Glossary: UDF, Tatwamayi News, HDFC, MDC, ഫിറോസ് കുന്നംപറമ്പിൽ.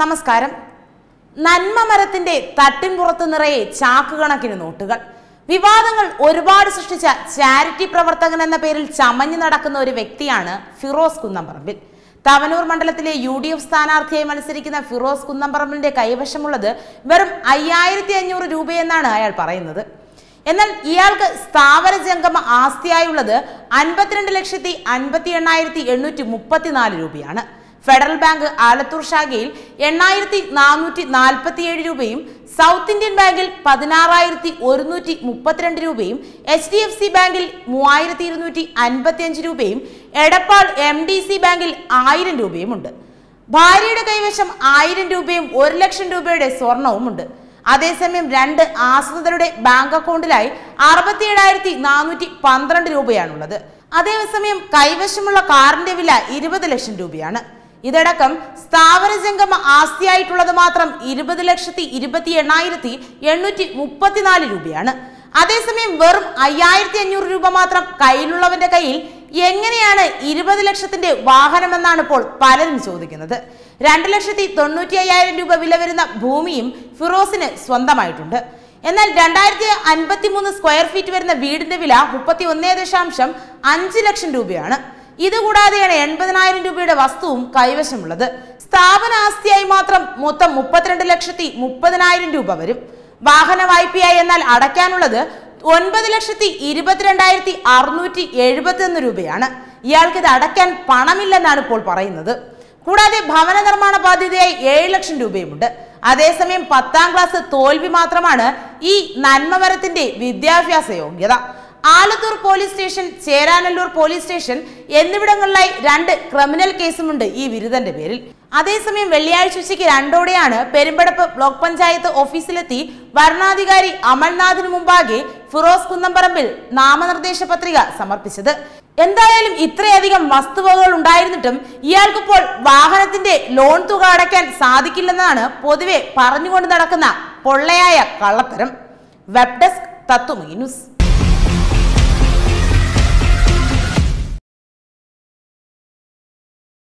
നമസ്കാരം. നന്മ മരത്തിന്റെ തട്ടിൻ പുറത്ത് നിറയെ ചാക്ക് കണക്കിന് നോട്ടുകൾ. വിവാദങ്ങൾ ഒരുപാട് സൃഷ്ടിച്ച ചാരിറ്റി പ്രവർത്തകൻ എന്ന പേരിൽ ചമഞ്ഞു നടക്കുന്ന ഒരു വ്യക്തിയാണ് ഫിറോസ് കുന്നംപറമ്പിൽ. തവനൂർ മണ്ഡലത്തിലെ UDF സ്ഥാനാർത്ഥിയായി മത്സരിക്കുന്ന ഫിറോസ് കുന്നംപറമ്പിന്റെ കൈവശമുള്ളത് വെറും 5500 രൂപയെന്നാണ് അയാൾ പറയുന്നത്. എന്നാൽ ഇയാൾക്ക് സ്ഥാവര ജംഗമ ആസ്തിയായുള്ളത് 52,58,834 രൂപയാണ്. ഫെഡറൽ ബാങ്ക് ആലത്തൂർശാഖയിൽ 8,447 രൂപയും സൗത്ത് ഇന്ത്യൻ ബാങ്കിൽ 16,132 രൂപയും HDFC ബാങ്കിൽ 3,255 രൂപയും എടപ്പാൾ MDC ബാങ്കിൽ 1000 രൂപയും ഉണ്ട്. ഭാര്യയുടെ കൈവശം 1000 രൂപയും 1,00,000 രൂപയുടെ സ്വർണവും ഉണ്ട്. അതേസമയം 2 ആശ്രിതരുടെ ബാങ്ക് അക്കൗണ്ടിലായി 67,412 രൂപയാണുള്ളത്. അതേസമയം കൈവശമുള്ള കാറിന്റെ വില 20,00,000 രൂപയാണ്. ഇതടക്കം സ്ഥാവര ജംഗമ ആസ്തിയായിട്ടുള്ളത് മാത്രം 20,28,834 രൂപയാണ്. അതേസമയം വെറും 5,500 രൂപ മാത്രം കയ്യിലുള്ളവന്റെ കയ്യിൽ എങ്ങനെയാണ് 20,00,000ത്തിന്റെ വാഹനമെന്നാണ് ഇപ്പോൾ പലരും ചോദിക്കുന്നത്. 2,95,000 രൂപ വില വരുന്ന ഭൂമിയും ഫിറോസിന് സ്വന്തമായിട്ടുണ്ട്. എന്നാൽ 2,053 സ്ക്വയർ ഫീറ്റ് വരുന്ന വീടിന്റെ വില 31,50,000 രൂപയാണ്. ഇതുകൂടാതെയാണ് 80,000 രൂപയുടെ വസ്തുവും കൈവശമുള്ളത്. സ്ഥാപന ആസ്തിയായി മാത്രം മൊത്തം 32,30,000 രൂപ വരും. വാഹന വായ്പയായി എന്നാൽ അടയ്ക്കാനുള്ളത് 9,22,671 രൂപയാണ്. ഇയാൾക്ക് ഇത് അടയ്ക്കാൻ പണമില്ലെന്നാണ് ഇപ്പോൾ പറയുന്നത്. കൂടാതെ ഭവന നിർമ്മാണ ബാധ്യതയായി 7,00,000 രൂപയുമുണ്ട്. അതേസമയം 10ാം ക്ലാസ് തോൽവി മാത്രമാണ് ഈ നന്മമരത്തിന്റെ വിദ്യാഭ്യാസ യോഗ്യത. Alathur police station, Cheranallur police station എന്നിവിടങ്ങളിലായി 2 ക്രിമിനൽ കേസുമുണ്ട് ഈ ബിരുദന്റെ പേരിൽ. അതേസമയം വെള്ളിയാഴ്ച ഉച്ചയ്ക്ക് 2 മണിയോടെയാണ് പെരുമ്പടപ്പ് ബ്ലോക്ക് പഞ്ചായത്ത് ഓഫീസിലെത്തി വരണാധികാരി അമൽനാഥിന് മുമ്പാകെ ഫിറോസ് കുന്നംപറമ്പിൽ നാമനിർദ്ദേശ പത്രിക സമർപ്പിച്ചത്. എന്തായാലും ഇത്രയധികം വസ്തുവകകൾ ഉണ്ടായിരുന്നിട്ടും ഇയാൾക്കിപ്പോൾ വാഹനത്തിന്റെ ലോൺ തുക അടയ്ക്കാൻ സാധിക്കില്ലെന്നാണ് പൊതുവെ പറഞ്ഞുകൊണ്ട് നടക്കുന്ന പൊള്ളയായ കള്ളത്തരം. വെബ് ഡെസ്ക് തത്തുമീ ന്യൂസ്.